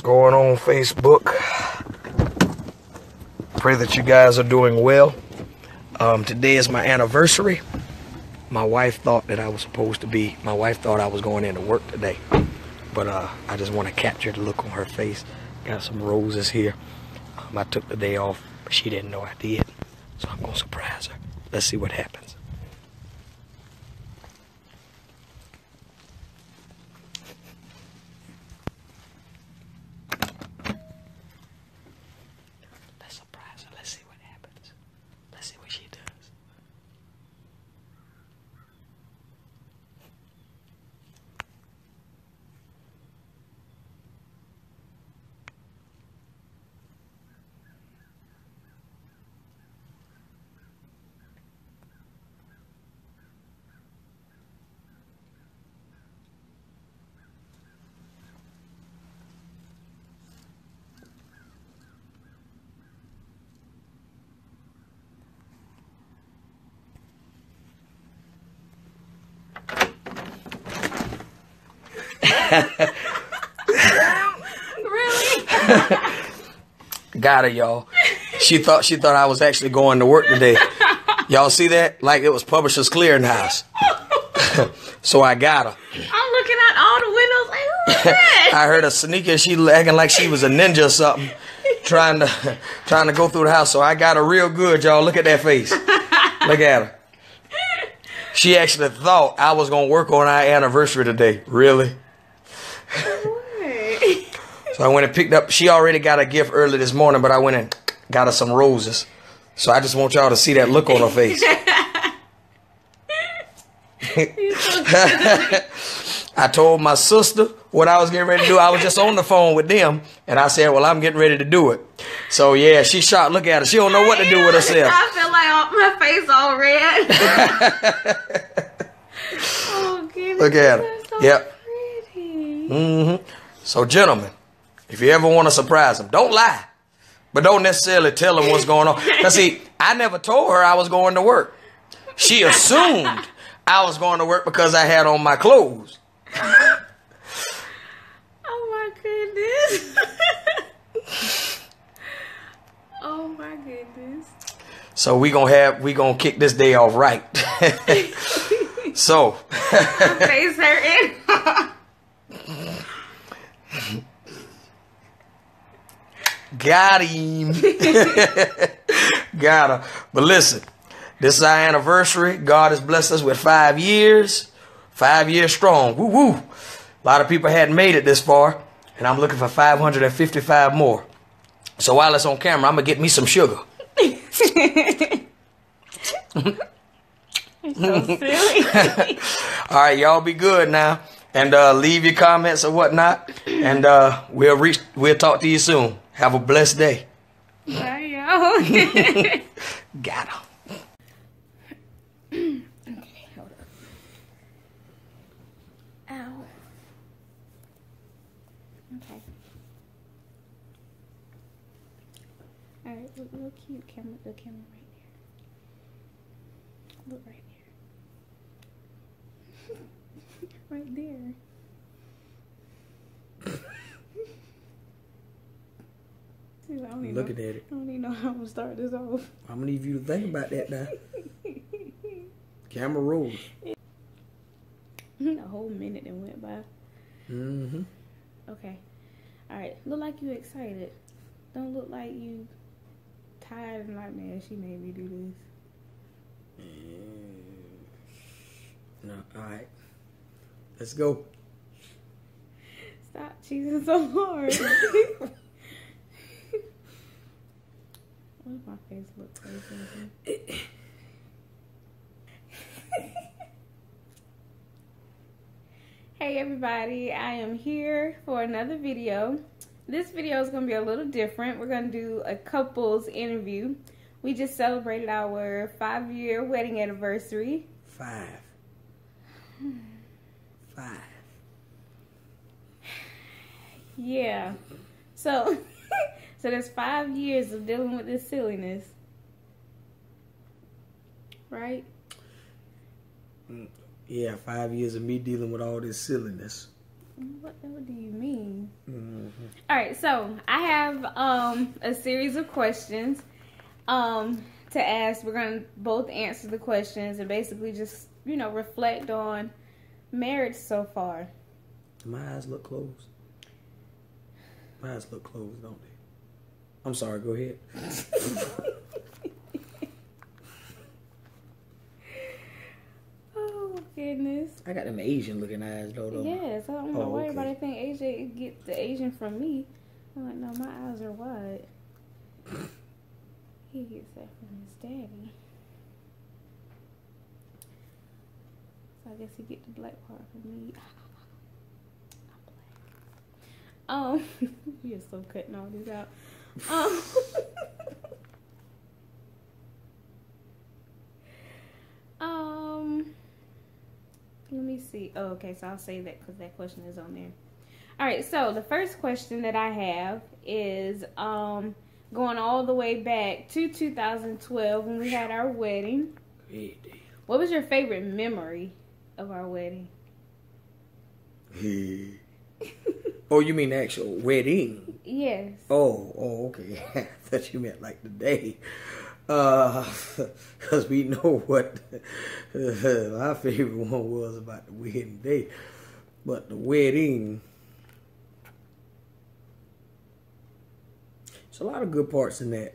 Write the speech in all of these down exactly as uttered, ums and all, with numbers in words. What's going on, Facebook? Pray that you guys are doing well. Um, today is my anniversary. My wife thought that I was supposed to be, my wife thought I was going into work today. But uh, I just want to capture the look on her face. Got some roses here. Um, I took the day off, but she didn't know I did. So I'm going to surprise her. Let's see what happens. Really? Got her, y'all. She thought she thought I was actually going to work today. Y'all see that? Like it was Publishers Clearinghouse. So I got her. I'm looking out all the windows like, who's that? I heard a sneaker. She acting like she was a ninja or something, trying to trying to go through the house. So I got her real good, y'all. Look at that face. Look at her. She actually thought I was gonna work on our anniversary today. Really? So I went and picked up, she already got a gift early this morning, but I went and got her some roses. So I just want y'all to see that look on her face. I told my sister what I was getting ready to do. I was just on the phone with them, and I said, well, I'm getting ready to do it. So, yeah, she shot, look at her. She don't know what to do with herself. I feel like all, my face all red. Oh, goodness. Look at her. So yep. Mm-hmm. So, gentlemen, if you ever want to surprise them, don't lie, but don't necessarily tell them what's going on. Because, see, I never told her I was going to work. She assumed I was going to work because I had on my clothes. Oh, my goodness. Oh, my goodness. So, we're going to have, we're going to kick this day off right. So. My face hurting. Got him. Got her. But listen, this is our anniversary. God has blessed us with five years. Five years strong. Woo woo. A lot of people hadn't made it this far, and I'm looking for five hundred fifty-five more. So while it's on camera, I'm going to get me some sugar. You're so silly. All right, y'all be good now. And uh, leave your comments or whatnot. And uh, we'll reach. We'll talk to you soon. Have a blessed day. Bye, y'all. Got him. Okay, hold up. Ow. Okay. All right, look, look cute camera. The camera right there. Look right there. Right there. Looking know, at it. I don't even know how I'm going to start this off. I'm going to leave you to think about that now. Camera rolls. A whole minute that went by. Mm-hmm. Okay. All right. Look like you excited. Don't look like you tired and like, man, she made me do this. Mm. No. All right. Let's go. Stop cheesing so hard. What does my face look crazy? Hey everybody, I am here for another video. This video is going to be a little different. We're going to do a couples interview. We just celebrated our five year wedding anniversary. Five. Five. Yeah. So... So there's five years of dealing with this silliness, right? Yeah, five years of me dealing with all this silliness. What, what do you mean? Mm-hmm. All right, so I have um, a series of questions um, to ask. We're going to both answer the questions and basically just, you know, reflect on marriage so far. My eyes look closed. My eyes look closed, don't they? I'm sorry, go ahead. Goodness. I got them Asian looking eyes though. though. Yes, I don't know oh, why okay. everybody think Asian get the Asian from me. I'm like, no, my eyes are wide. He gets that from his daddy. So I guess he get the black part from me. I'm black. Um, we are so cutting all this out. Um. Let me see. Oh, okay, so I'll say that because that question is on there. All right, so the first question that I have is um, going all the way back to two thousand twelve when we had our wedding. Great day. What was your favorite memory of our wedding? Oh, you mean the actual wedding? Yes. Oh, oh, okay. I thought you meant like the day. Uh, cause we know what my favorite one was about the wedding day, but the wedding, there's a lot of good parts in that.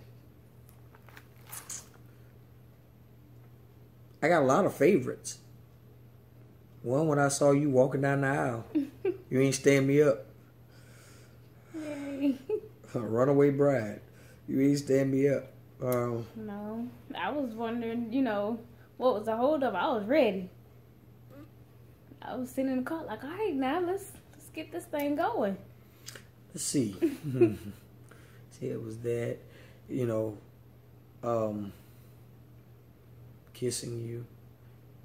I got a lot of favorites. One, when I saw you walking down the aisle, you ain't stand me up. Yay. A runaway bride, you ain't stand me up. Um, no, I was wondering, you know, what was the hold up? I was ready. I was sitting in the car like, all right, now let's, let's get this thing going. Let's see. See, it was that, you know, um, kissing you,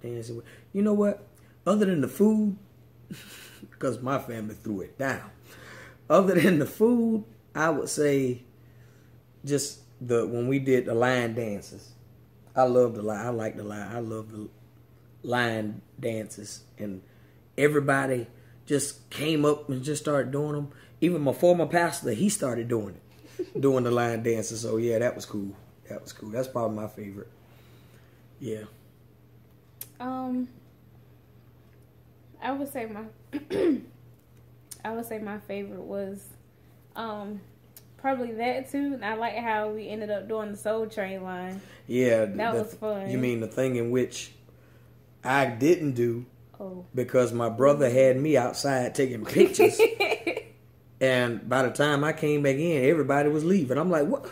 dancing with, you know what? Other than the food, because my family threw it down. Other than the food, I would say just... The when we did the line dances, I love the line. I like the line. I love the line dances, and everybody just came up and just started doing them. Even my former pastor, he started doing it, doing the line dances. So yeah, that was cool. That was cool. That's probably my favorite. Yeah. Um, I would say my, I would say my favorite was, um. probably that too, and I like how we ended up doing the Soul Train line. Yeah, that the, was fun. You mean the thing in which I didn't do oh. because my brother had me outside taking pictures, and by the time I came back in, everybody was leaving. I'm like, what?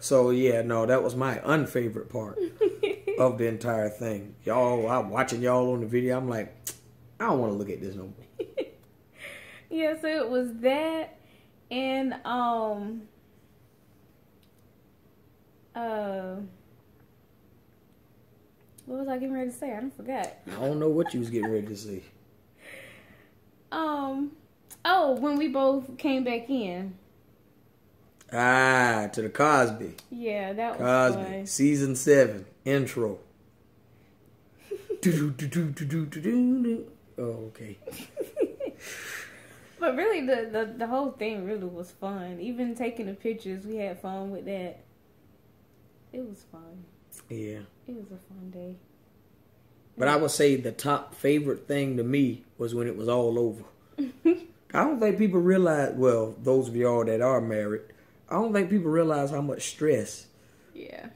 So yeah, no, that was my unfavorite part of the entire thing. Y'all, I'm watching y'all on the video. I'm like, I don't want to look at this no more. Yeah, so it was that. And, um, uh, what was I getting ready to say? I done forgot. I don't know what you was getting ready to say. Um, oh, when we both came back in. Ah, to the Cosby. Yeah, that was Cosby. Fun. Season seven, intro. do, do, do, do, do, do, do. Oh, okay. But really, the, the, the whole thing really was fun. Even taking the pictures, we had fun with that. It was fun. Yeah. It was a fun day. But I would say the top favorite thing to me was when it was all over. I don't think people realize, well, those of y'all that are married, I don't think people realize how much stress yeah.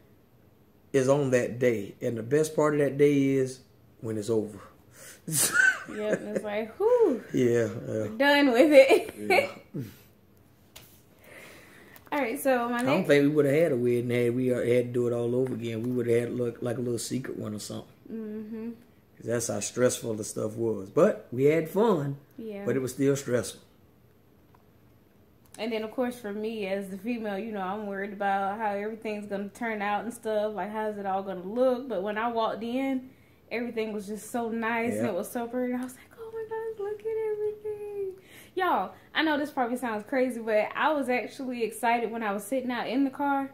is on that day. And the best part of that day is when it's over. Yep, it's like, whew. Yeah. Uh, done with it. Yeah. All right, so my next... I don't think we would have had a wedding had we had to do it all over again. We would have had look like a little secret one or something. Mm-hmm. Because that's how stressful the stuff was. But we had fun. Yeah. But it was still stressful. And then, of course, for me as the female, you know, I'm worried about how everything's going to turn out and stuff. Like, how's it all going to look? But when I walked in... Everything was just so nice, yeah. and it was so pretty. I was like, oh my gosh, look at everything. Y'all, I know this probably sounds crazy, but I was actually excited when I was sitting out in the car,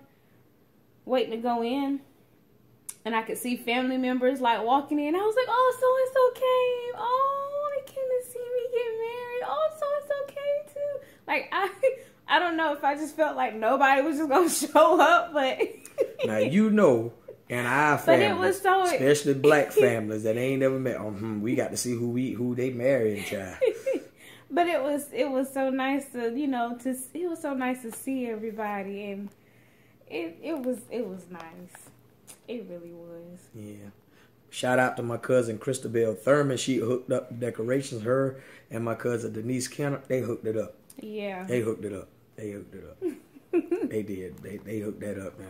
waiting to go in, and I could see family members, like, walking in. I was like, oh, so-and-so came. Oh, they came to see me get married. Like, I I don't know if I just felt like nobody was just going to show up, but... Now, you know, in our families, so... especially black families that ain't never met, oh, hmm, we got to see who we who they marry and child. But it was it was so nice to, you know, to it was so nice to see everybody, and it it was it was nice. It really was. Yeah. Shout out to my cousin Christabel Thurman. She hooked up the decorations. Her and my cousin Denise Kenner, they hooked it up. Yeah. They hooked it up. They hooked it up. They did. They they hooked that up now.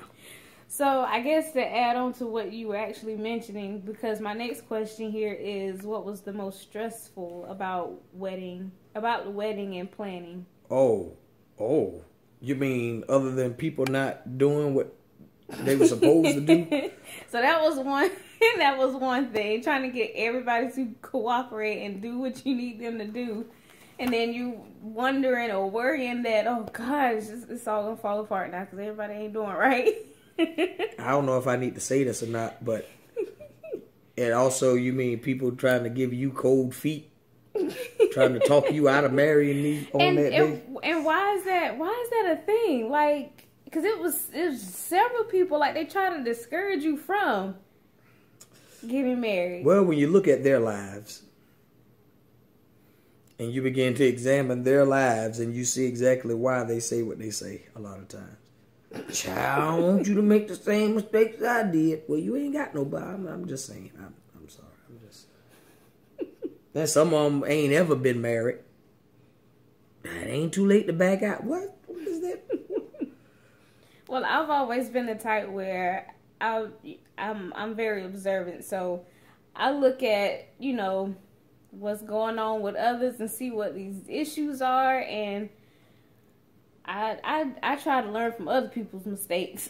So I guess to add on to what you were actually mentioning, because my next question here is, what was the most stressful about wedding, about the wedding and planning? Oh, oh, you mean other than people not doing what they were supposed to do? So that was one. That was one thing. Trying to get everybody to cooperate and do what you need them to do, and then you wondering or worrying that, oh gosh, it's, it's all gonna fall apart now because everybody ain't doing right. I don't know if I need to say this or not, but and also you mean people trying to give you cold feet, trying to talk you out of marrying me on and, that and, day. And why is that? Why is that a thing? Like, because it was it was several people like they try to discourage you from getting married. Well, when you look at their lives and you begin to examine their lives, and you see exactly why they say what they say a lot of times. Child, I want you to make the same mistakes I did. Well, you ain't got nobody. I'm, I'm just saying. I'm, I'm sorry. I'm just. Then some of them ain't ever been married. It ain't too late to back out. What? What is that? Well, I've always been the type where I, I'm, I'm very observant. So I look at, you know, what's going on with others and see what these issues are, and I, I I try to learn from other people's mistakes.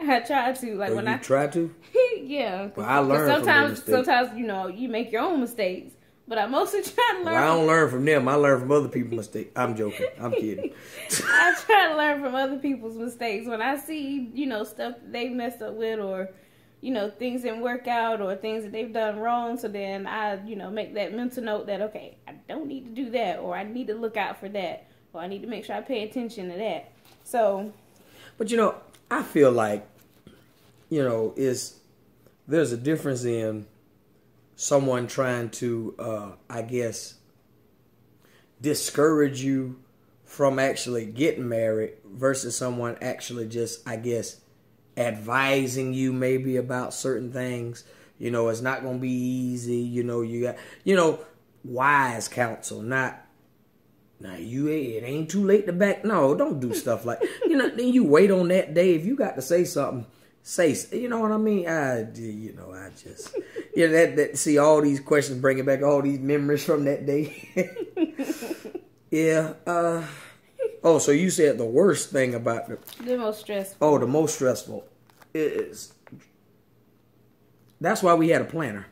I try to like oh, when you I try to. Yeah. Well, I learn sometimes. From sometimes you know you make your own mistakes, but I mostly try to learn. Well, I don't learn from them. I learn from other people's mistakes. I'm joking. I'm kidding. I try to learn from other people's mistakes when I see you know stuff that they messed up with, or you know things didn't work out, or things that they've done wrong. So then I you know make that mental note that okay, I don't need to do that, or I need to look out for that. Well, I need to make sure I pay attention to that. So, but you know, I feel like, you know, is there's a difference in someone trying to, uh, I guess, discourage you from actually getting married versus someone actually just, I guess, advising you maybe about certain things. You know, it's not going to be easy. You know, you got, you know, wise counsel, not. Now, you it ain't too late to back. No, don't do stuff like, you know, then you wait on that day. If you got to say something, say, you know what I mean? I, you know, I just, you know, that, that, see, all these questions bringing back all these memories from that day. Yeah. Uh, oh, so you said the worst thing about the. The most stressful. Oh, the most stressful. Is, that's why we had a planner.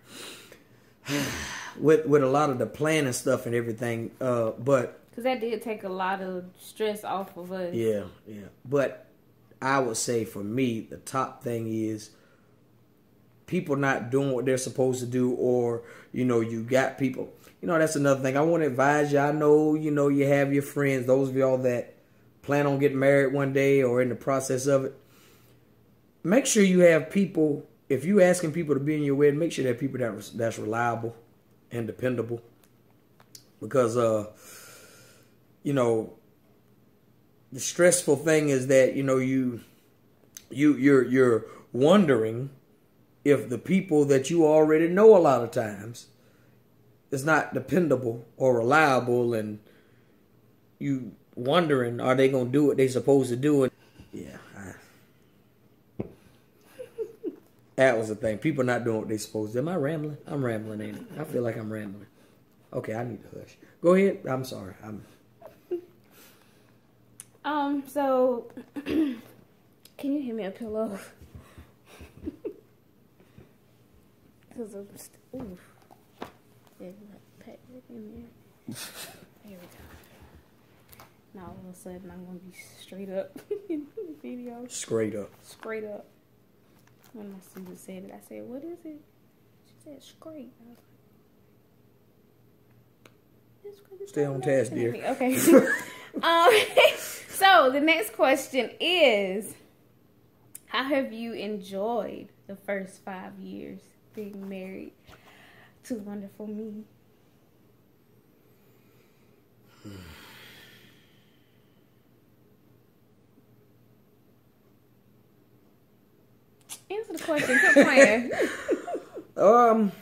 with, with a lot of the planning stuff and everything, uh, but. Because that did take a lot of stress off of us. Yeah, yeah. But I would say for me, the top thing is people not doing what they're supposed to do, or, you know, you got people. You know, that's another thing. I want to advise you. I know, you know, you have your friends, those of y'all that plan on getting married one day or in the process of it. Make sure you have people, if you're asking people to be in your wedding, make sure that people that that's reliable and dependable. Because, uh... you know, the stressful thing is that, you know, you, you, you're, you're wondering if the people that you already know a lot of times is not dependable or reliable, and you wondering, are they going to do what they supposed to do? And yeah. I, that was the thing. People not doing what they supposed to do. Am I rambling? I'm rambling, ain't it? I feel like I'm rambling. Okay, I need to hush. Go ahead. I'm sorry. I'm Um, so, can you hand me a pillow? Because I'm just, ooh. There's like pack in there. There we go. Now, all of a sudden, I'm going to be straight up in the video. Straight up. Straight up. When my sister said it, I said, what is it? She said, straight. I was like, stay on task, dear. Okay. Um, so the next question is, how have you enjoyed the first five years being married to wonderful me? Answer the question. Quit playing. um,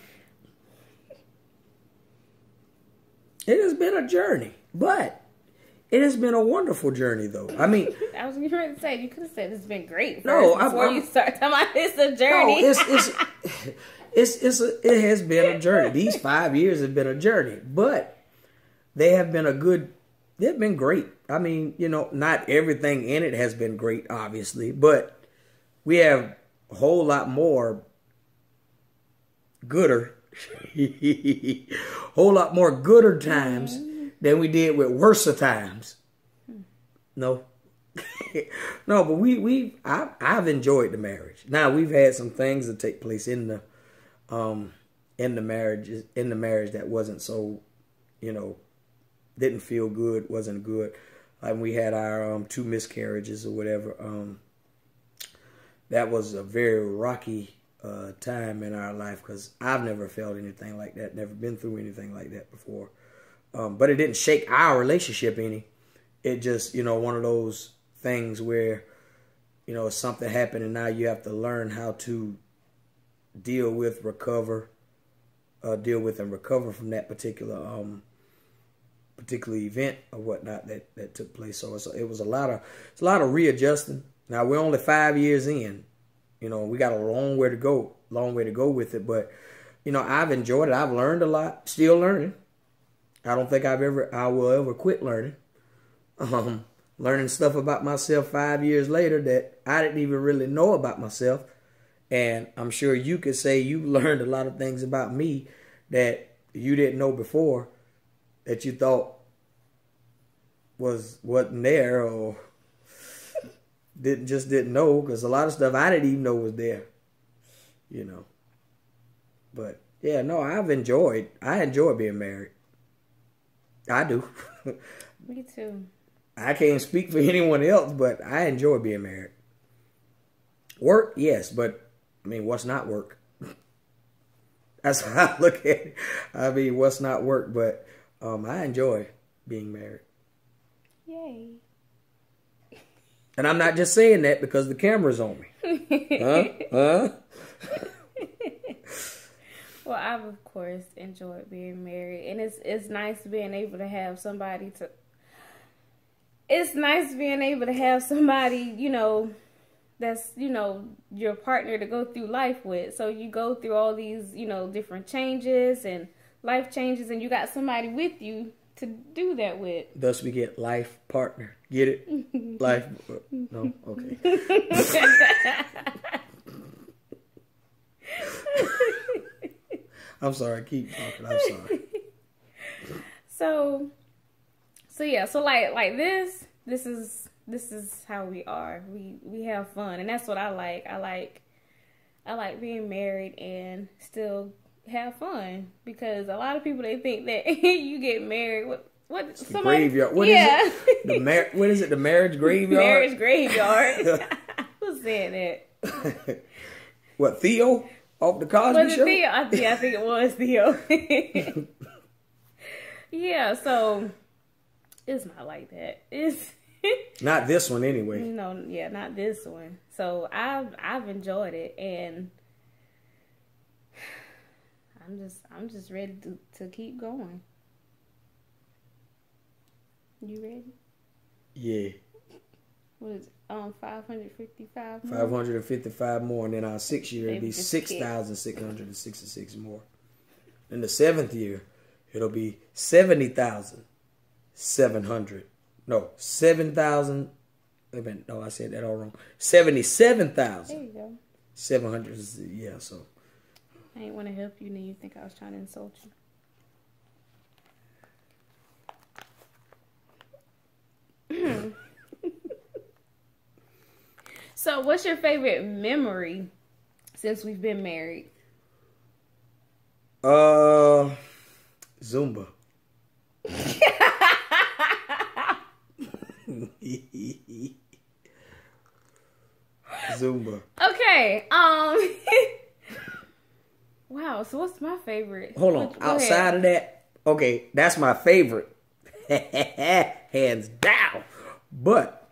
it has been a journey, but it has been a wonderful journey, though. I mean, I was going to say, you could have said it's been great. No, I, before I'm, you start talking about it's a journey. No, it's it's it's, it's a, it has been a journey. These five years have been a journey, but they have been a good. They've been great. I mean, you know, not everything in it has been great, obviously, but we have a whole lot more gooder, whole lot more gooder times than we did with worser times. No, no, but we we I I've enjoyed the marriage. Now we've had some things that take place in the um in the marriage in the marriage that wasn't so, you know, didn't feel good, wasn't good. Like we had our um two miscarriages or whatever. Um. That was a very rocky uh, time in our life because I've never felt anything like that, never been through anything like that before. Um, but it didn't shake our relationship any. It just, you know, one of those things where, you know, something happened and now you have to learn how to deal with, recover, uh, deal with and recover from that particular um, particular event or whatnot that, that took place. So it's, it was a lot of, it's a lot of readjusting. Now, we're only five years in, you know, we got a long way to go, long way to go with it. But, you know, I've enjoyed it. I've learned a lot, still learning. I don't think I've ever, I will ever quit learning. Um, learning stuff about myself five years later that I didn't even really know about myself. And I'm sure you could say you learned a lot of things about me that you didn't know before that you thought was wasn't there or Didn't just didn't know because a lot of stuff I didn't even know was there, you know. But yeah, no, I've enjoyed. I enjoy being married. I do. Me too. I can't speak for anyone else, but I enjoy being married. Work, yes, but I mean, what's not work? That's how I look at it. I mean, what's not work? But um, I enjoy being married. Yay. And I'm not just saying that because the camera's on me. Huh? Huh? Well, I've, of course, enjoyed being married. And it's it's nice being able to have somebody to... It's nice being able to have somebody, you know, that's, you know, your partner to go through life with. So you go through all these, you know, different changes and life changes. And you got somebody with you to do that with. Thus we get life partner. Get it? Life. No? Okay. I'm sorry. I keep talking. I'm sorry. So, so yeah. So like, like this, this is, this is how we are. We, we have fun. And that's what I like. I like, I like being married and still have fun, because a lot of people, they think that you get married. What? What? Somebody, graveyard. What yeah. is it? The mar what is it? The marriage graveyard. Marriage graveyard. Who's saying that? What, Theo off the Cosby was it Show? Theo? I, yeah, I think it was Theo. Yeah. So it's not like that. It's not this one anyway. No. Yeah. Not this one. So I've I've enjoyed it and. I'm just, I'm just ready to, to keep going. You ready? Yeah. What is it? Um, five hundred fifty-five more? five hundred fifty-five more, and then our sixth year, it'll be six thousand six hundred sixty-six more. In the seventh year, it'll be seventy thousand seven hundred. No, seven thousand. No, I said that all wrong. seventy-seven thousand. There you go. seven hundred, yeah, so. I ain't want to help you, and then you think I was trying to insult you. So, what's your favorite memory since we've been married? Uh, Zumba. Zumba. Okay. Um. Wow. So what's my favorite? Hold on. Go Outside ahead. of that, okay, that's my favorite, hands down. But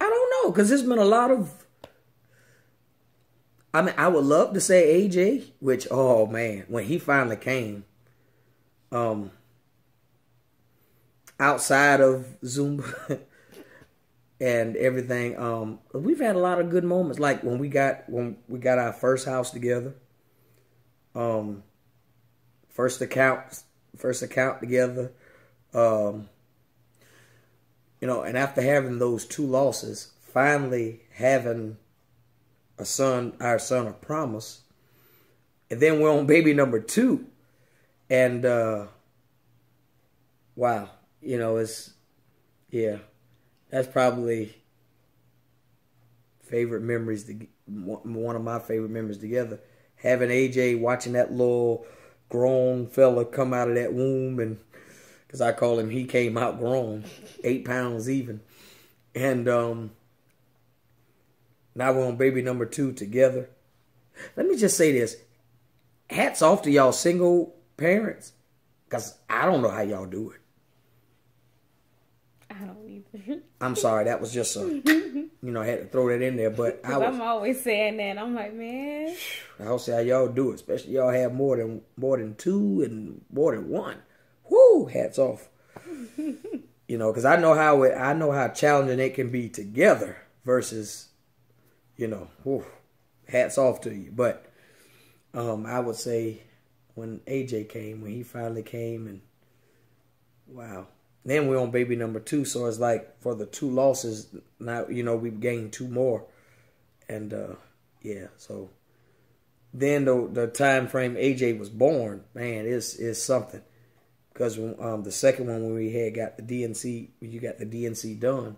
I don't know, because there's been a lot of. I mean, I would love to say A J, which, oh man, when he finally came, um, outside of Zumba and everything, um, we've had a lot of good moments. Like when we got when we got our first house together, um, first account, first account together, um, you know, and after having those two losses, finally having a son, our son of promise, and then we're on baby number two, and uh, wow, you know, it's, yeah, that's probably favorite memories, to, one of my favorite memories together, having A J, watching that little grown fella come out of that womb, and, because I call him, he came out grown, eight pounds even, and, um, now we're on baby number two together. Let me just say this. Hats off to y'all single parents, because I don't know how y'all do it. I don't either. I'm sorry. That was just a, you know, I had to throw that in there. But I was, I'm always saying that. I'm like, man. I don't see how y'all do it, especially y'all have more than, more than two and more than one. Woo, hats off. You know, because I know how it, I know how challenging it can be together versus... You know, whew, hats off to you. But um, I would say when A J came, when he finally came, and wow. Then we're on baby number two, so it's like for the two losses, now, you know, we've gained two more. And, uh, yeah, so then the, the time frame A J was born, man, it's, it's something. Because um, the second one when we had got the D N C, you got the D N C done,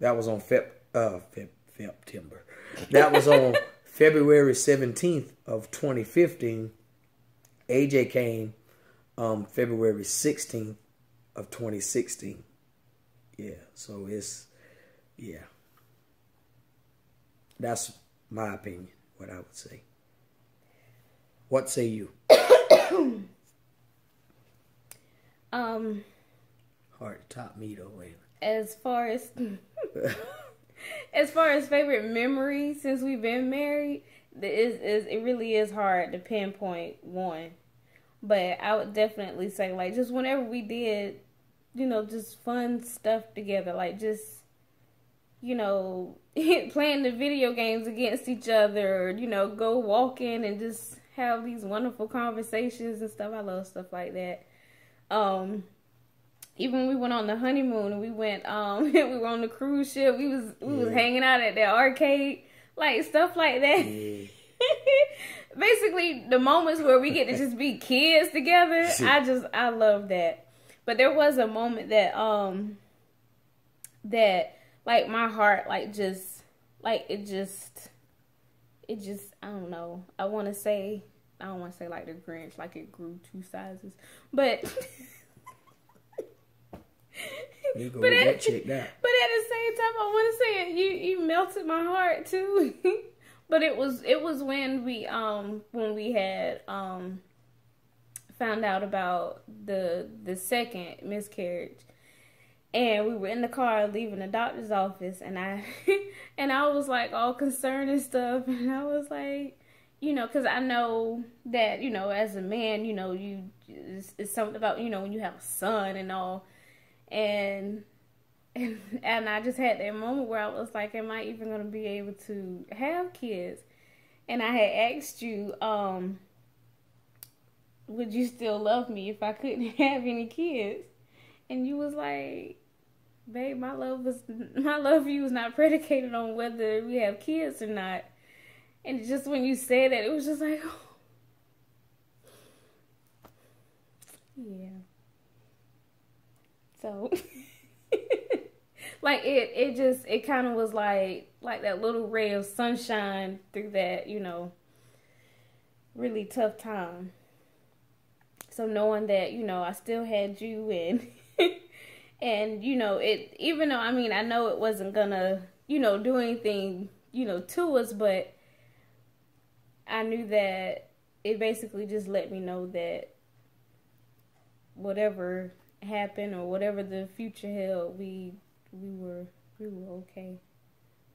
that was on Feb, uh, Feb. September. That was on February seventeenth of twenty fifteen. A J came um, February sixteenth of twenty sixteen. Yeah, so it's, yeah. That's my opinion, what I would say. What say you? um, Hard to top me though, ain't it? As far as... As far as favorite memory since we've been married, it, is, it really is hard to pinpoint one. But I would definitely say, like, just whenever we did, you know, just fun stuff together. Like, just, you know, playing the video games against each other. Or, you know, go walking and just have these wonderful conversations and stuff. I love stuff like that. Um... Even when we went on the honeymoon and we went, um, we were on the cruise ship, we was, we yeah. was hanging out at that arcade, like stuff like that. Yeah. Basically, the moments where we get to just be kids together, I just, I love that. But there was a moment that, um, that, like, my heart, like, just, like, it just, it just, I don't know. I want to say, I don't want to say, like, the Grinch, like, it grew two sizes. But... You go but, at, check but at the same time, I want to say it, you you melted my heart too. But it was it was when we um when we had um found out about the the second miscarriage, and we were in the car leaving the doctor's office, and I and I was like all concerned and stuff, and I was like, you know, because I know that, you know, as a man, you know, you it's, it's something about, you know, when you have a son and all. And, and and I just had that moment where I was like, am I even going to be able to have kids? And I had asked you, um, would you still love me if I couldn't have any kids? And you was like, babe, my love was my love for you was not predicated on whether we have kids or not. And just when you said that, it was just like, oh. Yeah. So, like, it, it just, it kind of was like, like that little ray of sunshine through that, you know, really tough time. So knowing that, you know, I still had you, and, And, you know, it, even though, I mean, I know it wasn't gonna, you know, do anything, you know, to us, but I knew that it basically just let me know that whatever happened or whatever the future held, we, we were, we were okay.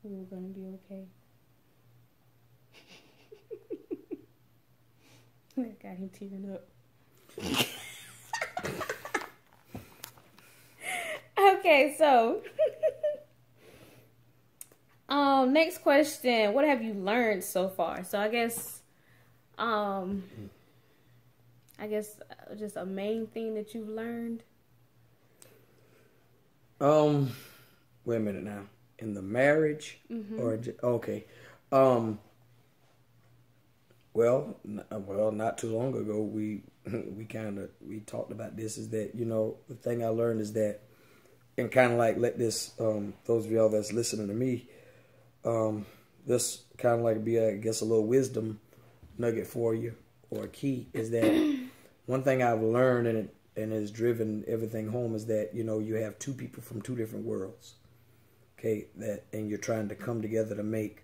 We were gonna be okay. That got him tearing up. Okay, so um next question, what have you learned so far? So I guess um I guess just a main thing that you've learned. Um wait a minute now. In the marriage mm-hmm. or okay. Um well, well not too long ago we we kind of we talked about this, is that, you know, the thing I learned is that, and kind of like let this, um, those of y'all that's listening to me, um, this kind of like be, I guess, a little wisdom nugget for you, or a key, is that one thing I've learned and it, and has driven everything home is that, you know, you have two people from two different worlds, okay, that, and you're trying to come together to make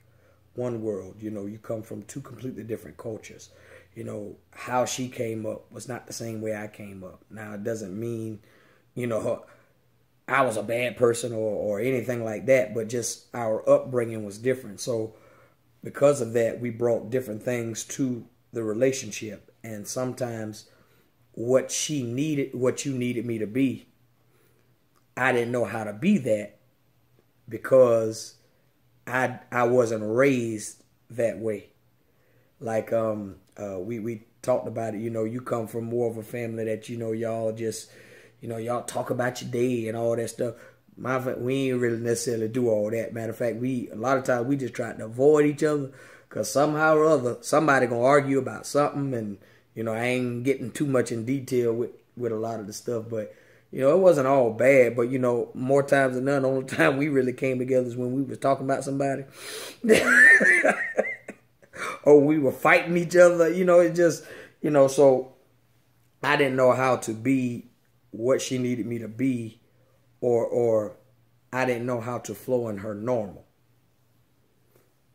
one world. You know, you come from two completely different cultures. You know, how she came up was not the same way I came up. Now, it doesn't mean, you know, her, I was a bad person or, or anything like that, but just our upbringing was different. So because of that, we brought different things to the relationship. And sometimes what she needed, what you needed me to be, I didn't know how to be that because I, I wasn't raised that way. Like, um, uh, we, we talked about it, you know, you come from more of a family that, you know, y'all just, you know, y'all talk about your day and all that stuff. My, we ain't really necessarily do all that. Matter of fact, we a lot of times we just try to avoid each other because somehow or other somebody gonna argue about something. And you know, I ain't getting too much in detail with with a lot of the stuff, but you know, it wasn't all bad. But you know, more times than none, the only time we really came together is when we was talking about somebody, or we were fighting each other. You know, it just, you know, so I didn't know how to be what she needed me to be, or or I didn't know how to flow in her normal,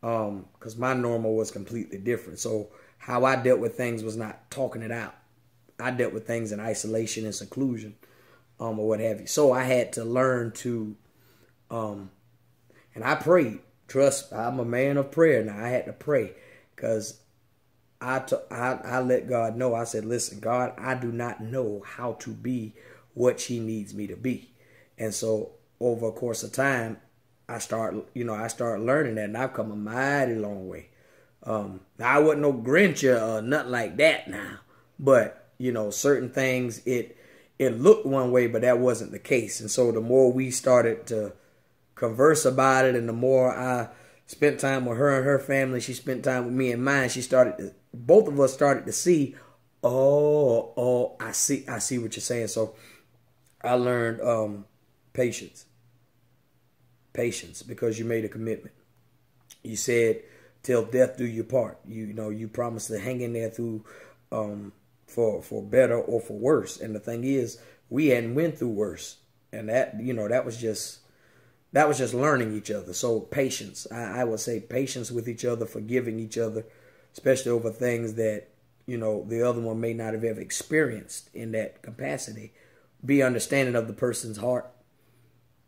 um because my normal was completely different. So how I dealt with things was not talking it out. I dealt with things in isolation and seclusion, um or what have you. So I had to learn to, um and I prayed. Trust, I'm a man of prayer now. I had to pray because I, t I, I let God know. I said, listen, God, I do not know how to be what she needs me to be. And so over a course of time, I start, you know, I start learning that, and I've come a mighty long way. Um, now, I wasn't no Grinch or nothing like that now, but, you know, certain things, it, it looked one way, but that wasn't the case. And so the more we started to converse about it, and the more I spent time with her and her family, she spent time with me and mine, she started to, both of us started to see, oh, oh, I see, I see what you're saying. So I learned um, patience, patience, because you made a commitment. You said, "Till death do you part." You, you know, you promised to hang in there through, um, for for better or for worse. And the thing is, we hadn't went through worse, and that, you know, that was just that was just learning each other. So patience, I, I would say, patience with each other, forgiving each other, especially over things that, you know, the other one may not have ever experienced in that capacity. Be understanding of the person's heart,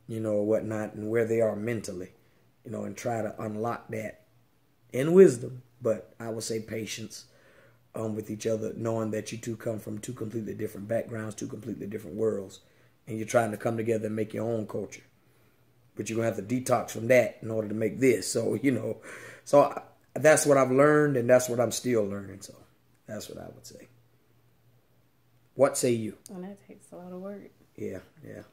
you know, or whatnot, and where they are mentally, you know, and try to unlock that in wisdom. But I would say patience um, with each other, knowing that you two come from two completely different backgrounds, two completely different worlds, and you're trying to come together and make your own culture. But you're going to have to detox from that in order to make this. So, you know, so I, that's what I've learned, and that's what I'm still learning. So that's what I would say. What say you? Well, that takes a lot of work. Yeah, yeah.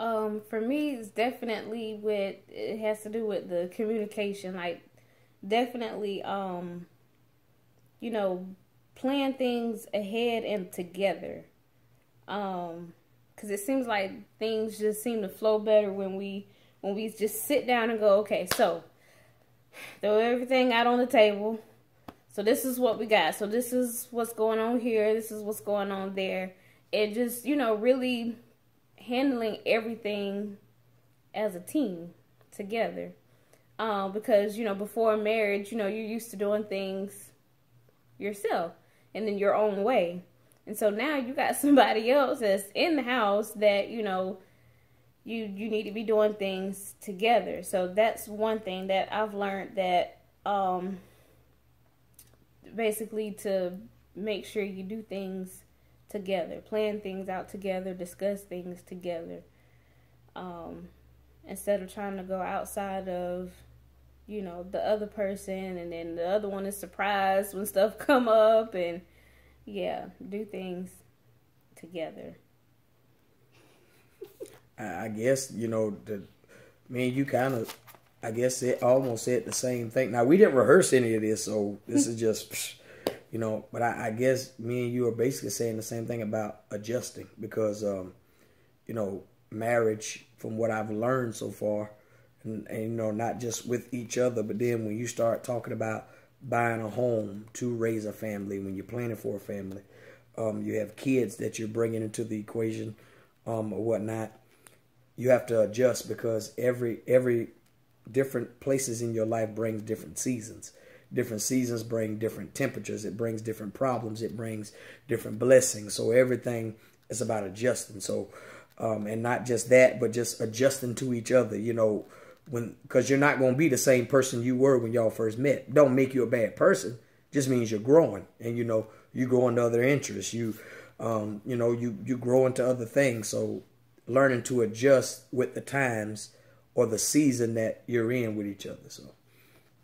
Um, for me, it's definitely with, it has to do with the communication. Like, definitely, um, you know, plan things ahead and together. Um, 'cause it seems like things just seem to flow better when we, when we just sit down and go, okay, so throw everything out on the table. So this is what we got. So this is what's going on here. This is what's going on there. And just, you know, really handling everything as a team together. Um, because, you know, before marriage, you know, you're used to doing things yourself and in your own way. And so now you got somebody else that's in the house that, you know, you, you need to be doing things together. So that's one thing that I've learned, that um, basically to make sure you do things together, plan things out together, discuss things together. Um, instead of trying to go outside of, you know, the other person, and then the other one is surprised when stuff come up, and yeah, do things together. I guess, you know, the, me and you kind of, I guess it almost said the same thing. Now, we didn't rehearse any of this, so this is just, you know, but I, I guess me and you are basically saying the same thing about adjusting, because, um, you know, marriage, from what I've learned so far, and, and you know, not just with each other, but then when you start talking about buying a home to raise a family, when you're planning for a family, um, you have kids that you're bringing into the equation, um, or whatnot. You have to adjust, because every every different places in your life brings different seasons. Different seasons bring different temperatures. It brings different problems. It brings different blessings. So everything is about adjusting. So. Um, and not just that, but just adjusting to each other, you know, when, because you're not going to be the same person you were when y'all first met. Don't make you a bad person. Just means you're growing, and, you know, you grow into other interests. You, um, you know, you, you grow into other things. So learning to adjust with the times or the season that you're in with each other. So,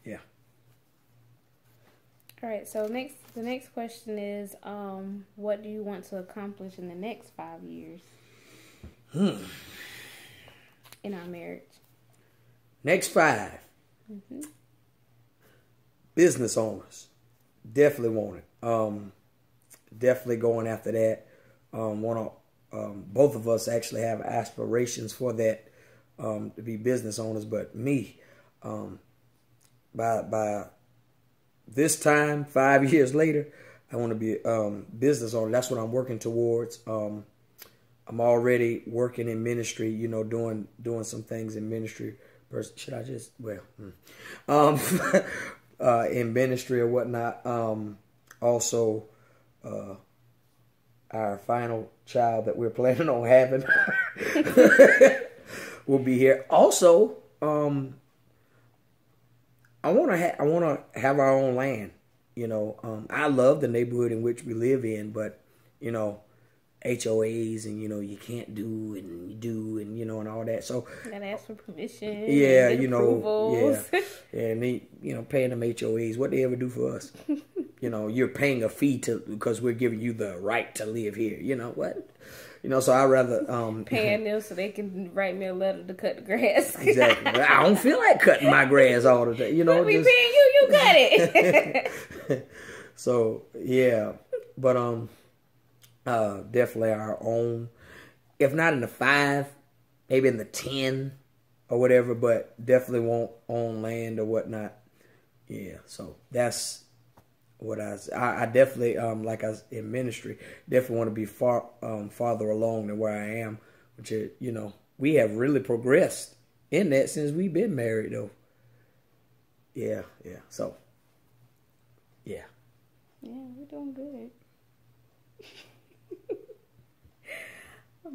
yeah. All right. So next, the next question is, um, what do you want to accomplish in the next five years? Hmm. In our marriage. Next five. Mm-hmm. Business owners. Definitely want it. Um, definitely going after that. Um, want to. Um, both of us actually have aspirations for that, um, to be business owners. But me, um, by by this time, five years later, I want to be um, business owner. That's what I'm working towards. Um, I'm already working in ministry, you know, doing doing some things in ministry. Should I just, well, um, uh, in ministry or whatnot. Um, also, uh, our final child that we're planning on having will be here. Also, um, I want to ha I want to have our own land. You know, um, I love the neighborhood in which we live in, but you know. H O As and, you know, you can't do and you do and, you know, and all that. So you gotta ask for permission. Yeah, you know, yeah, yeah. And they, you know, paying them H O As, what they ever do for us? You know, you're paying a fee to, because we're giving you the right to live here. You know what? You know, so I'd rather um, paying them so they can write me a letter to cut the grass. Exactly. I don't feel like cutting my grass all the day. You know, we just... paying you, you cut it. So yeah, but um. Uh, definitely our own, if not in the five, maybe in the ten or whatever, but definitely won't own land or whatnot. Yeah. So that's what I, I, I definitely, um, like I was in ministry, definitely want to be far, um, farther along than where I am, which is, you know, we have really progressed in that since we've been married though. Yeah. Yeah. So yeah. Yeah. We're doing good.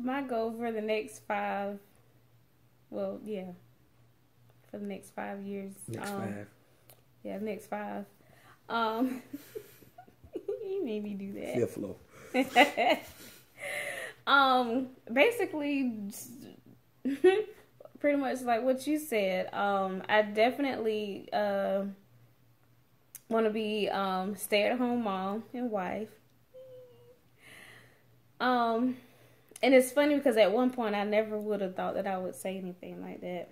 My goal for the next five, well, yeah, for the next five years. Next um, five. Yeah, next five. Um, you made me do that. Fifth floor. um, basically, pretty much like what you said. Um, I definitely uh want to be um stay-at-home mom and wife. Um. And it's funny because at one point I never would have thought that I would say anything like that.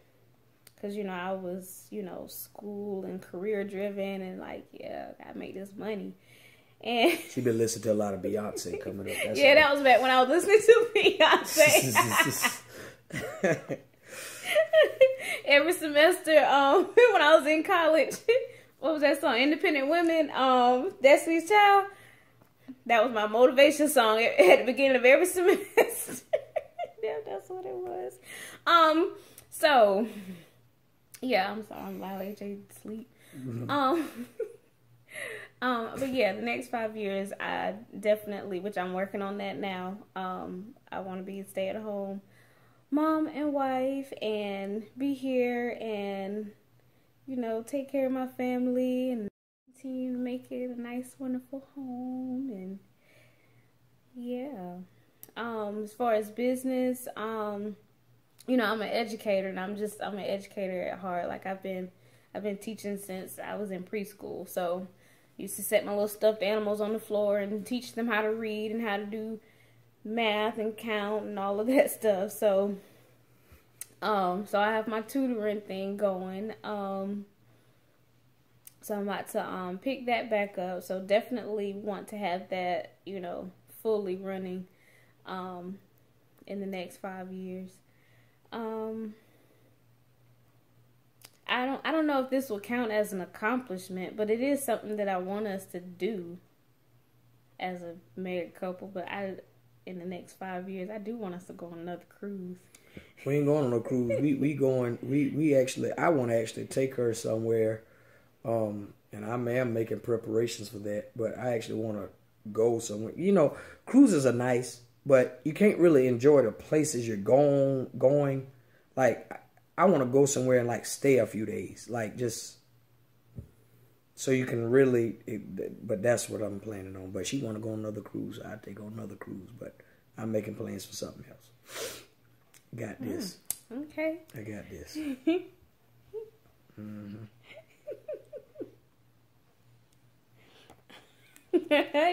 Because, you know, I was, you know, school and career driven and like, yeah, I gotta make this money. And she been listening to a lot of Beyonce coming up. That's yeah, that was back when I was listening to Beyonce. Every semester um, when I was in college, what was that song? Independent Women, um, Destiny's Child. That was my motivation song at the beginning of every semester. Damn, that's what it was. Um, so yeah, I'm sorry, I'm loud. A J sleep. Mm-hmm. Um, um, but yeah, the next five years, I definitely, which I'm working on that now. Um, I want to be a stay-at-home mom and wife, and be here, and you know, take care of my family, and continue to make it a nice, wonderful home, and yeah. Um, as far as business, um, you know, I'm an educator, and I'm just, I'm an educator at heart. Like I've been, I've been teaching since I was in preschool. So I used to set my little stuffed animals on the floor and teach them how to read and how to do math and count and all of that stuff. So, um, so I have my tutoring thing going. Um, so I'm about to, um, pick that back up. So definitely want to have that, you know, fully running, um, in the next five years. Um, I don't, I don't know if this will count as an accomplishment, but it is something that I want us to do as a married couple. But I, in the next five years, I do want us to go on another cruise. We ain't going on no cruise. we we going. We we actually. I want to actually take her somewhere, um, and I am making preparations for that. But I actually want to go somewhere. You know, cruises are nice, but you can't really enjoy the places you're going. Going like. I want to go somewhere and like stay a few days, like just so you can really, it, but that's what I'm planning on. But she want to go on another cruise. I take on another cruise, but I'm making plans for something else. Got this. Mm, okay. I got this. Mm-hmm.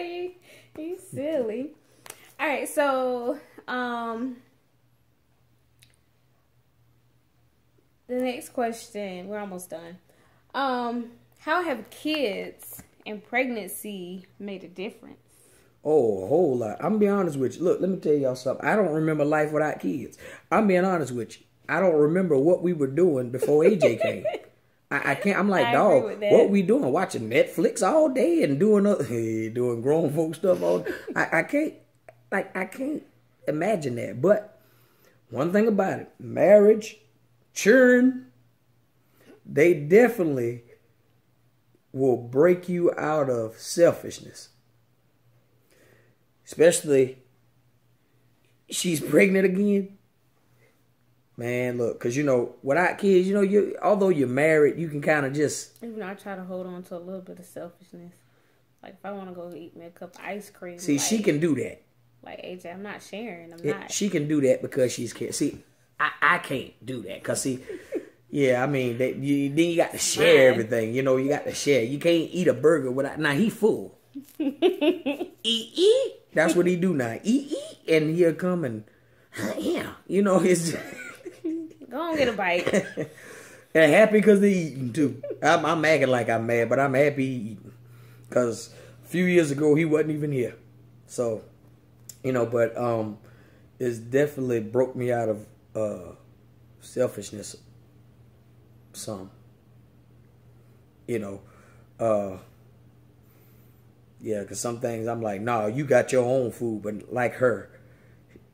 you, you silly. All right. So, um, the next question, we're almost done. Um, how have kids and pregnancy made a difference? Oh, a whole lot. I'm going to be honest with you. Look, let me tell y'all something. I don't remember life without kids. I'm being honest with you. I don't remember what we were doing before A J came. I, I can't. I'm like, dog, what we doing? Watching Netflix all day and doing other, hey, doing grown folk stuff all day. I, I can't, like, I can't imagine that. But one thing about it, marriage, children, they definitely will break you out of selfishness. Especially, she's pregnant again. Man, look, because, you know, without kids, you know, you although you're married, you can kind of just... Even I try to hold on to a little bit of selfishness. Like, if I want to go eat me a cup of ice cream... See, like, she can do that. Like, A J, I'm not sharing. I'm yeah, not... She can do that because she's... See... I, I can't do that because, see, yeah, I mean, they, you, then you got to share everything. You know, you got to share. You can't eat a burger without, now he full. Eat, eat. That's what he do now. Eat, eat. And he'll come and, yeah, you know, it's. Go on, get a bite. And happy because they're eating, too. I'm, I'm acting like I'm mad, but I'm happy he eating because a few years ago, he wasn't even here. So, you know, but um, it's definitely broke me out of Uh, selfishness, some, you know, uh, yeah, because some things I'm like, nah, you got your own food, but like her,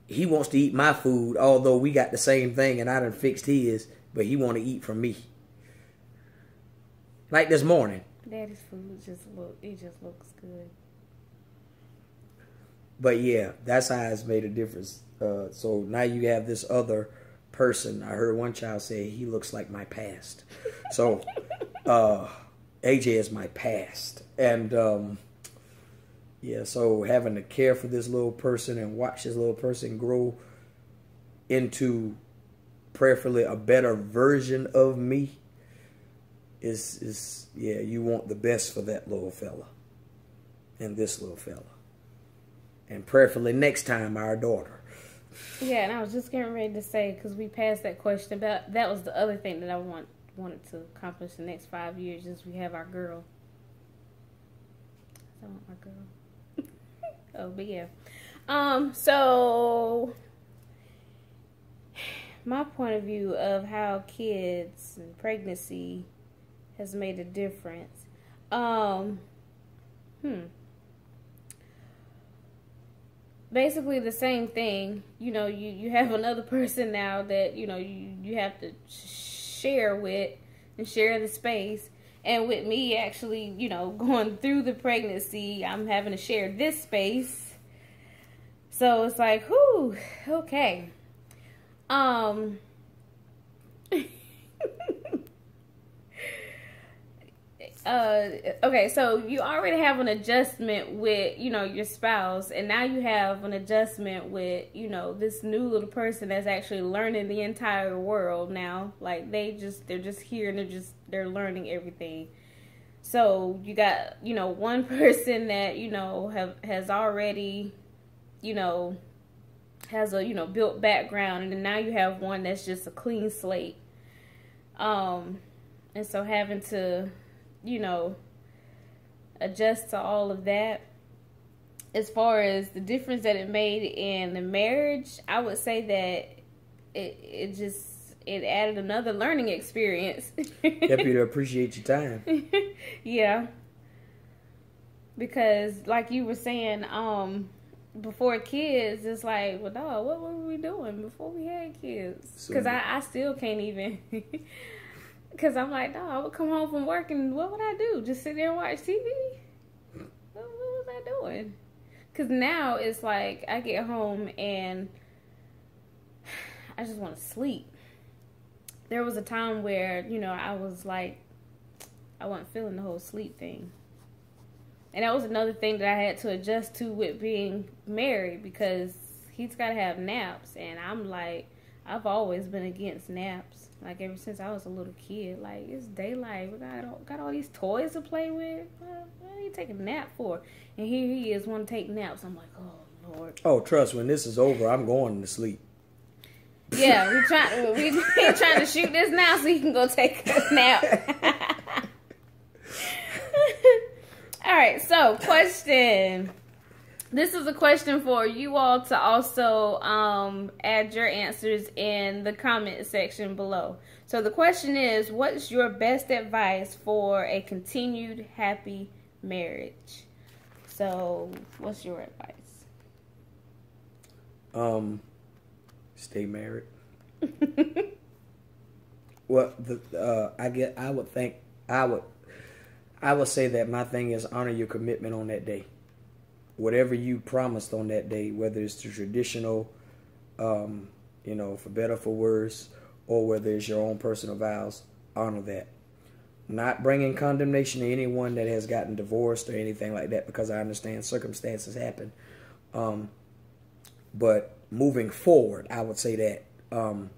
he wants to eat my food, although we got the same thing and I done fixed his, but he want to eat from me. Like this morning. Daddy's food just look, it just looks good. But yeah, that's how it's made a difference. Uh, so now you have this other person. I heard one child say, he looks like my past. So uh, A J is my past. And um, yeah, so having to care for this little person and watch this little person grow into prayerfully a better version of me is, is yeah, you want the best for that little fella and this little fella. And prayerfully next time, our daughter. Yeah, and I was just getting ready to say, because we passed that question about, that was the other thing that I want wanted to accomplish the next five years is we have our girl. I want my girl. Oh, but yeah. Um, so, my point of view of how kids and pregnancy has made a difference. Um, hmm. basically the same thing. You know, you, you have another person now that, you know, you, you have to share with and share the space. And with me actually, you know, going through the pregnancy, I'm having to share this space. So it's like, whew, okay. Um, uh, okay, so you already have an adjustment with, you know, your spouse, and now you have an adjustment with, you know, this new little person that's actually learning the entire world now. Like, they just, they're just here and they're just, they're learning everything. So you got, you know, one person that, you know, have, has already, you know, has a, you know, built background, and then now you have one that's just a clean slate. Um, and so having to, you know, adjust to all of that. As far as the difference that it made in the marriage, I would say that it, it just, it added another learning experience. Help you to appreciate your time. Yeah. Because like you were saying, um, before kids, it's like, well, dog, what were we doing before we had kids? Because I, I still can't even. Because I'm like, dog, I would come home from work and what would I do? Just sit there and watch T V? What, what was I doing? Because now it's like I get home and I just want to sleep. There was a time where, you know, I was like, I wasn't feeling the whole sleep thing. And that was another thing that I had to adjust to with being married, because he's got to have naps. And I'm like, I've always been against naps. Like, ever since I was a little kid. Like, it's daylight. We got all, got all these toys to play with. What, what are you taking a nap for? And here he is wanting to take naps. I'm like, oh, Lord. Oh, trust, when this is over, I'm going to sleep. Yeah, we're trying, we, we're trying to shoot this now so he can go take a nap. All right, so question. This is a question for you all to also um, add your answers in the comment section below. So the question is, what's your best advice for a continued happy marriage? So what's your advice? Um, stay married. Well, the, uh, I get. I would think I would. I would say that my thing is honor your commitment on that day. Whatever you promised on that day, whether it's the traditional, um, you know, for better, for worse, or whether it's your own personal vows, honor that. Not bringing condemnation to anyone that has gotten divorced or anything like that, because I understand circumstances happen. Um, but moving forward, I would say that um,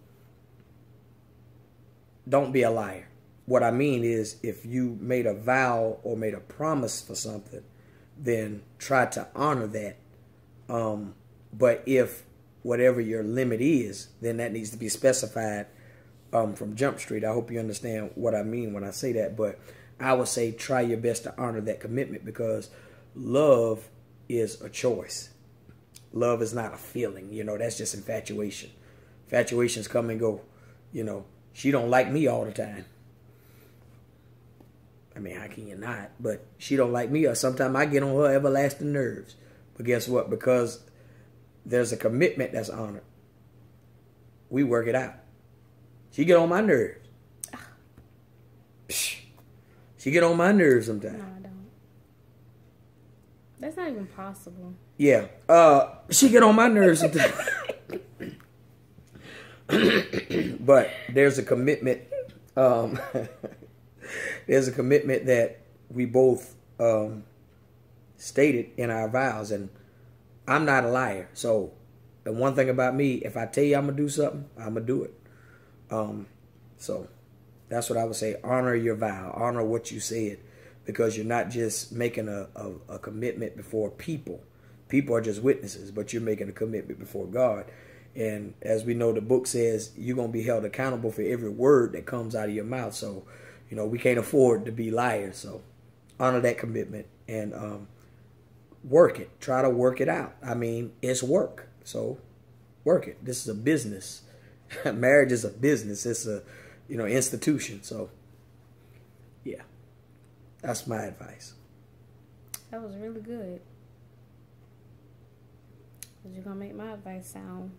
don't be a liar. What I mean is, if you made a vow or made a promise for something, then try to honor that. Um, but if whatever your limit is, then that needs to be specified um, from Jump Street. I hope you understand what I mean when I say that. But I would say try your best to honor that commitment, because love is a choice. Love is not a feeling. You know, that's just infatuation. Infatuations come and go. You know, she don't like me all the time. I mean, how can you not? But she don't like me, or sometimes I get on her everlasting nerves. But guess what? Because there's a commitment that's honored, we work it out. She get on my nerves. Psh. She get on my nerves sometimes. No, I don't. That's not even possible. Yeah. Uh, she get on my nerves sometimes. But there's a commitment. Um... There's a commitment that we both um, stated in our vows, and I'm not a liar. So the one thing about me, if I tell you I'm going to do something, I'm going to do it. Um, so that's what I would say. Honor your vow. Honor what you said, because you're not just making a, a, a commitment before people. People are just witnesses, but you're making a commitment before God. And as we know, the book says you're going to be held accountable for every word that comes out of your mouth. So, you know, we can't afford to be liars, so honor that commitment and um, work it. Try to work it out. I mean, it's work, so work it. This is a business. Marriage is a business. It's a, you know, institution. So, yeah, that's my advice. That was really good. because you're going to make my advice sound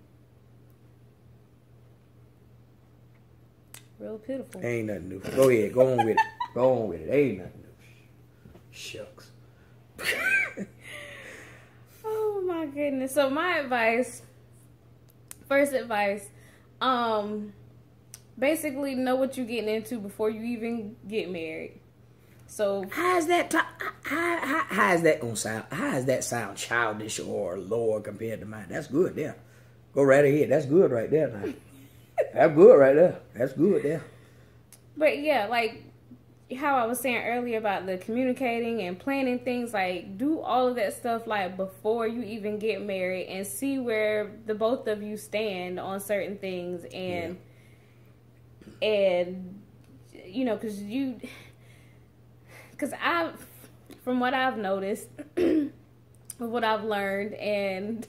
real pitiful. Ain't nothing new. Go ahead. Go on with it. Go on with it. Ain't nothing new. Shucks. Oh, my goodness. So, my advice, first advice, um, basically know what you're getting into before you even get married. So how is that? How, how, how is that on sound? How is that sound childish or lower compared to mine? That's good there. Go right ahead. That's good right there. Now. That's good right there. That's good there. But yeah, like how I was saying earlier about the communicating and planning things, like do all of that stuff like before you even get married and see where the both of you stand on certain things and yeah. and you know because you. Because I, from what I've noticed, what I've learned, and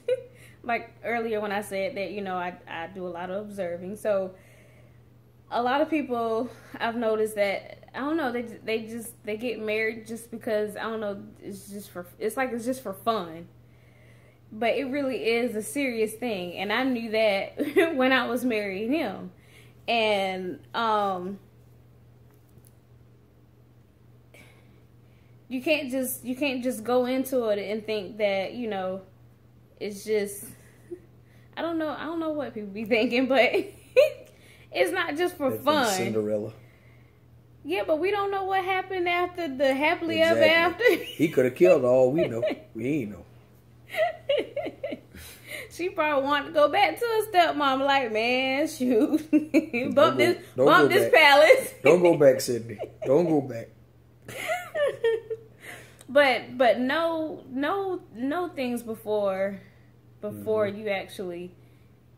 like earlier when I said that, you know, I, I do a lot of observing. So a lot of people I've noticed that, I don't know, they they just, they get married just because, I don't know, it's just for, it's like it's just for fun. But it really is a serious thing. And I knew that when I was marrying him. And, um... You can't just you can't just go into it and think that, you know, it's just I don't know I don't know what people be thinking, but it's not just for that fun. Cinderella. Yeah, but we don't know what happened after the happily exactly. ever after. He could have killed all we know. We ain't know. She probably wanted to go back to her stepmom. Like, man, shoot, bump go, this bump this back. Palace. Don't go back, Sydney. Don't go back. But but know know know things before before mm-hmm. you actually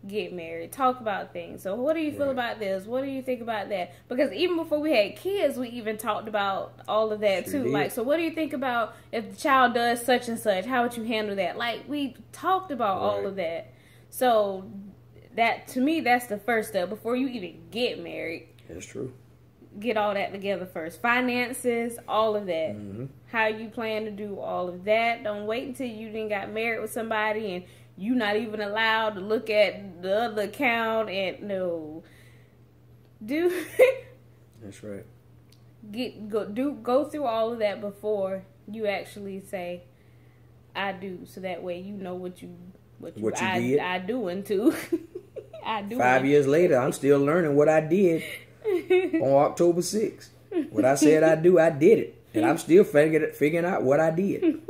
get married. Talk about things. So what do you feel right. about this? What do you think about that? Because even before we had kids, we even talked about all of that she too. Did. Like, so what do you think about if the child does such and such? How would you handle that? Like, we talked about right. all of that. So that to me, that's the first step before you even get married. That's true. Get all that together first. Finances, all of that. Mm-hmm. How you plan to do all of that. Don't wait until you then got married with somebody and you not even allowed to look at the other account and no. Do That's right. Get go do go through all of that before you actually say I do, so that way you know what you what you, what you I, did. I doing too. I do. Five years later, I'm still learning what I did. On October sixth, what I said I do, I did it, and I'm still figuring figuring out what I did.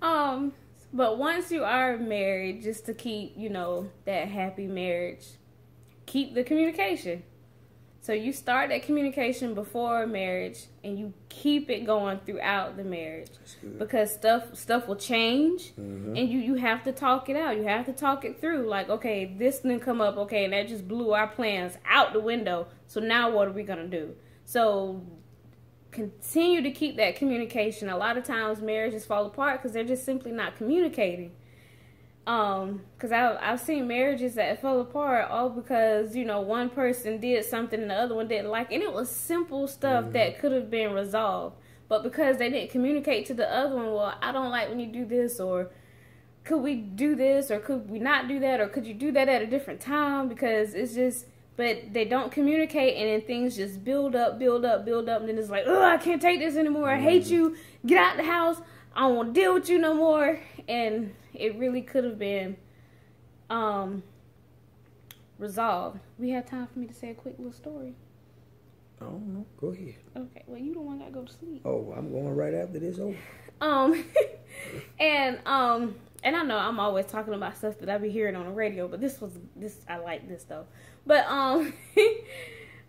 Um, but once you are married, just to keep you know that happy marriage, keep the communication. So you start that communication before marriage, and you keep it going throughout the marriage, because stuff stuff will change, mm-hmm. and you you have to talk it out. You have to talk it through. Like, okay, this didn't come up. Okay, and that just blew our plans out the window. So now what are we gonna do? So continue to keep that communication. A lot of times marriages fall apart because they're just simply not communicating. Um, cause I've, I've seen marriages that fell apart all because, you know, one person did something and the other one didn't like, and it was simple stuff mm-hmm. that could have been resolved, but because they didn't communicate to the other one, well, I don't like when you do this, or could we do this, or could we not do that, or could you do that at a different time? Because it's just, but they don't communicate, and then things just build up, build up, build up, and then it's like, oh, I can't take this anymore. Mm-hmm. I hate you. Get out the house. I don't want to deal with you no more. And it really could have been um, resolved. We have time for me to say a quick little story. I don't know. Go ahead. Okay. Well, you don't want to go to sleep. Oh, I'm going right after this over. Um, and um, and I know I'm always talking about stuff that I be hearing on the radio, but this was this I like this though. But um,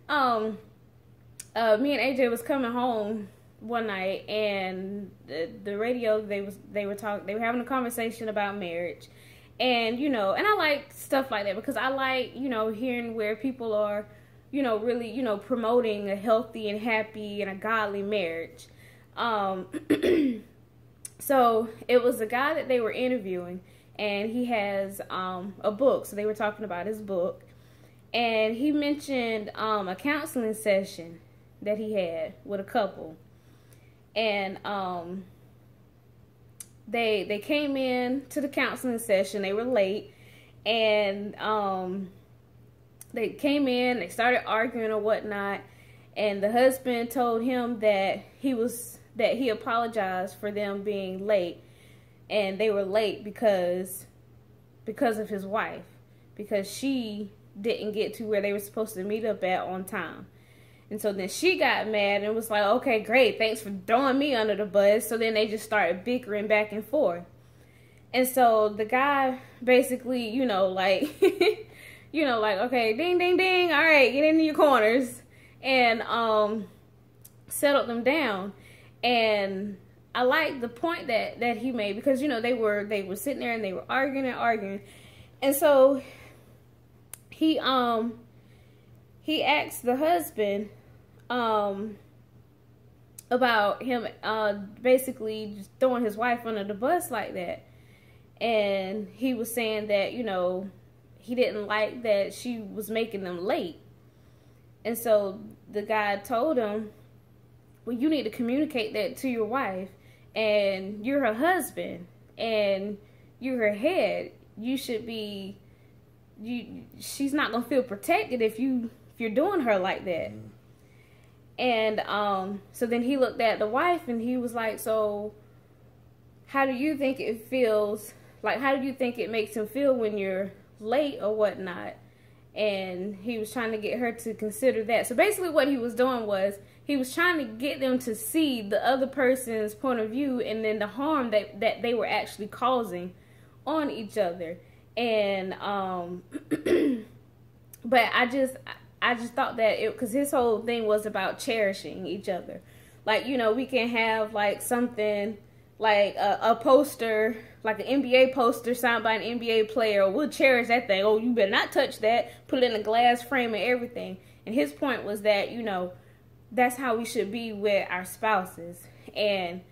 um, uh, me and A J was coming home one night, and the, the radio they was they were talking they were having a conversation about marriage, and you know, and I like stuff like that because I like you know hearing where people are, you know, really you know promoting a healthy and happy and a godly marriage. Um, so it was a guy that they were interviewing, and he has um a book, so they were talking about his book, and he mentioned um a counseling session that he had with a couple. And um, they they came in to the counseling session. They were late, and um they came in, they started arguing or whatnot, and the husband told him that he was that he apologized for them being late, and they were late because because of his wife, because she didn't get to where they were supposed to meet up at on time. And so then she got mad and was like, okay, great, thanks for throwing me under the bus. So then they just started bickering back and forth. And so the guy basically, you know, like, you know, like, okay, ding, ding, ding, all right, get into your corners, and um, settled them down. And I like the point that, that he made, because, you know, they were, they were sitting there and they were arguing and arguing. And so he, um, he asked the husband, um, about him, uh, basically just throwing his wife under the bus like that. And he was saying that, you know, he didn't like that she was making them late. And so the guy told him, well, you need to communicate that to your wife, and you're her husband, and you're her head. You should be, you, she's not going to feel protected if you, if you're doing her like that. Mm. And, um, so then he looked at the wife and he was like, so how do you think it feels? Like, how do you think it makes him feel when you're late or whatnot? And he was trying to get her to consider that. So basically what he was doing was he was trying to get them to see the other person's point of view, and then the harm that, that they were actually causing on each other. And, um, but I just, I just thought that it, cause his whole thing was about cherishing each other. Like, you know, we can have like something like a, a poster, like an N B A poster signed by an N B A player, or we'll cherish that thing. Oh, you better not touch that. Put it in a glass frame and everything. And his point was that, you know, that's how we should be with our spouses. And,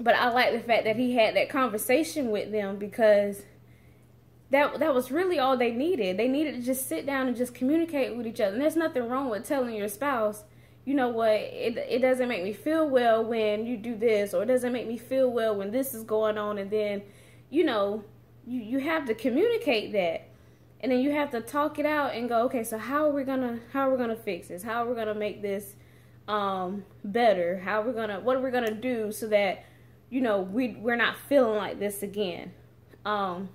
but I like the fact that he had that conversation with them, because that, that was really all they needed. They needed to just sit down and just communicate with each other. And there's nothing wrong with telling your spouse, you know what, it, it doesn't make me feel well when you do this, or it doesn't make me feel well when this is going on. And then, you know, you, you have to communicate that. And then you have to talk it out and go, okay, so how are we gonna, how are we gonna fix this? How are we gonna make this um, better? How are we gonna, what are we gonna do so that, you know, we, we're not feeling like this again? Um,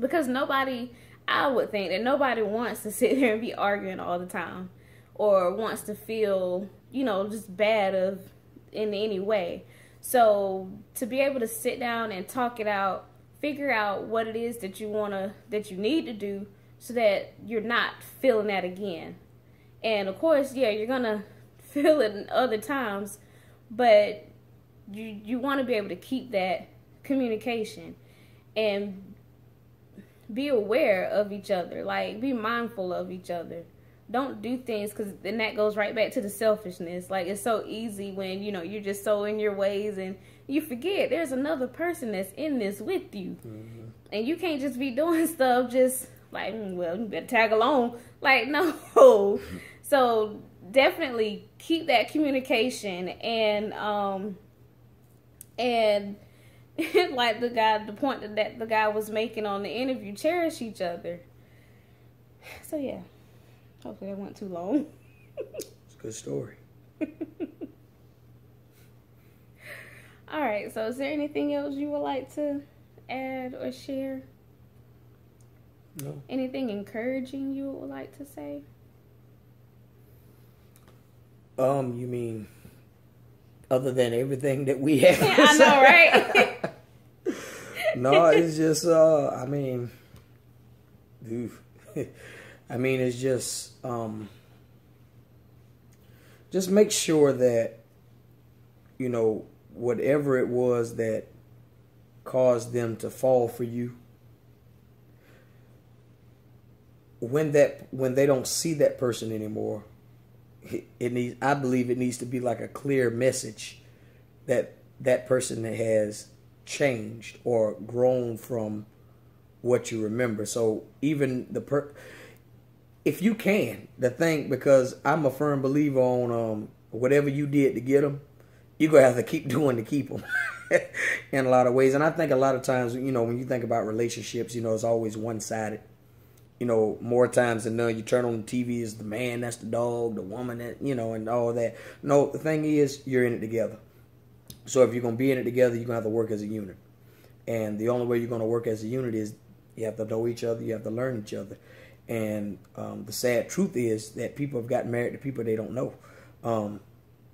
Because nobody, I would think that nobody wants to sit there and be arguing all the time, or wants to feel, you know, just bad of in any way. So to be able to sit down and talk it out, figure out what it is that you wanna, that you need to do so that you're not feeling that again. And of course, yeah, you're gonna feel it in other times, but you you want to be able to keep that communication and be aware of each other. Like, be mindful of each other. Don't do things, because then that goes right back to the selfishness. Like, it's so easy when, you know, you're just so in your ways, and you forget there's another person that's in this with you. Mm-hmm. And you can't just be doing stuff just like, well, you better tag along. Like, no. So definitely keep that communication. And um and like the guy, the point that the guy was making on the interview, cherish each other. So yeah, hopefully that went too long. It's a good story. All right, so is there anything else you would like to add or share? No. Anything encouraging you would like to say? Um, you mean other than everything that we have? I know, right? No, it's just, uh, I mean, oof. I mean, it's just, um, just make sure that, you know, whatever it was that caused them to fall for you, when that, when they don't see that person anymore, it, it needs, I believe it needs to be like a clear message that that person has changed or grown from what you remember. So even the per if you can, the thing, because I'm a firm believer on um, whatever you did to get them, you're going to have to keep doing to keep them in a lot of ways. And I think a lot of times, you know, when you think about relationships, you know, it's always one-sided. You know, more times than none, you turn on the T V, it's the man, that's the dog, the woman, that, you know, and all that. No, the thing is, you're in it together. So if you're going to be in it together, you're going to have to work as a unit. And the only way you're going to work as a unit is you have to know each other, you have to learn each other. And um, the sad truth is that people have gotten married to people they don't know. Um,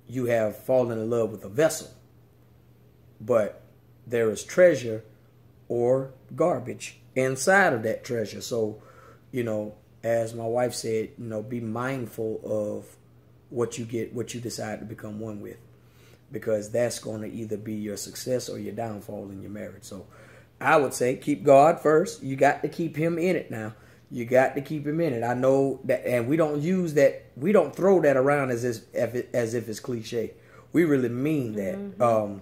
you have fallen in love with a vessel, but there is treasure or garbage inside of that treasure. So, you know, as my wife said, you know, be mindful of what you get, what you decide to become one with, because that's going to either be your success or your downfall in your marriage. So I would say keep God first. You got to keep him in it now. You got to keep him in it. I know that, and we don't use that. We don't throw that around as if, as if it's cliche. We really mean that, mm-hmm. um,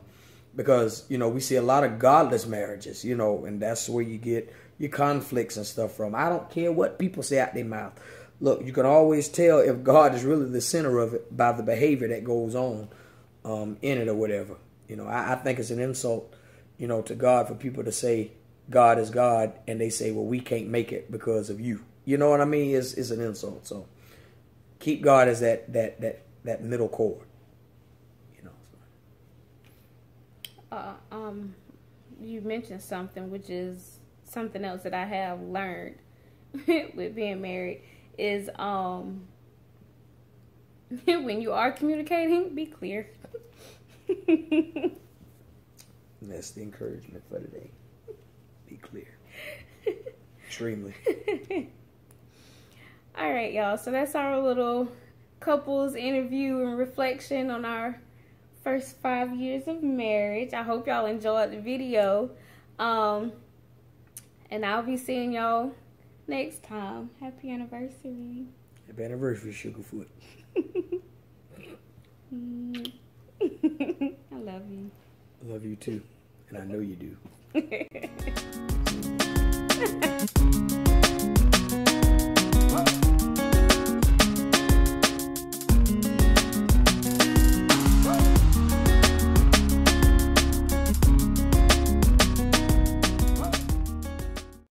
because, you know, we see a lot of godless marriages, you know, and that's where you get your conflicts and stuff from. I don't care what people say out their mouth. Look, you can always tell if God is really the center of it by the behavior that goes on um, in it or whatever. You know, I, I think it's an insult, you know, to God for people to say God is God and they say, well, we can't make it because of you. You know what I mean? It's, it's an insult. So keep God as that that that that middle chord. You know. So. Uh, um, you mentioned something which is. Something else that I have learned with being married is um, when you are communicating, be clear. That's the encouragement for today. Be clear. Extremely. All right, y'all. So that's our little couples interview and reflection on our first five years of marriage. I hope y'all enjoyed the video. Um... And I'll be seeing y'all next time. Happy anniversary. Happy anniversary, Sugarfoot. I love you. I love you too. And I know you do.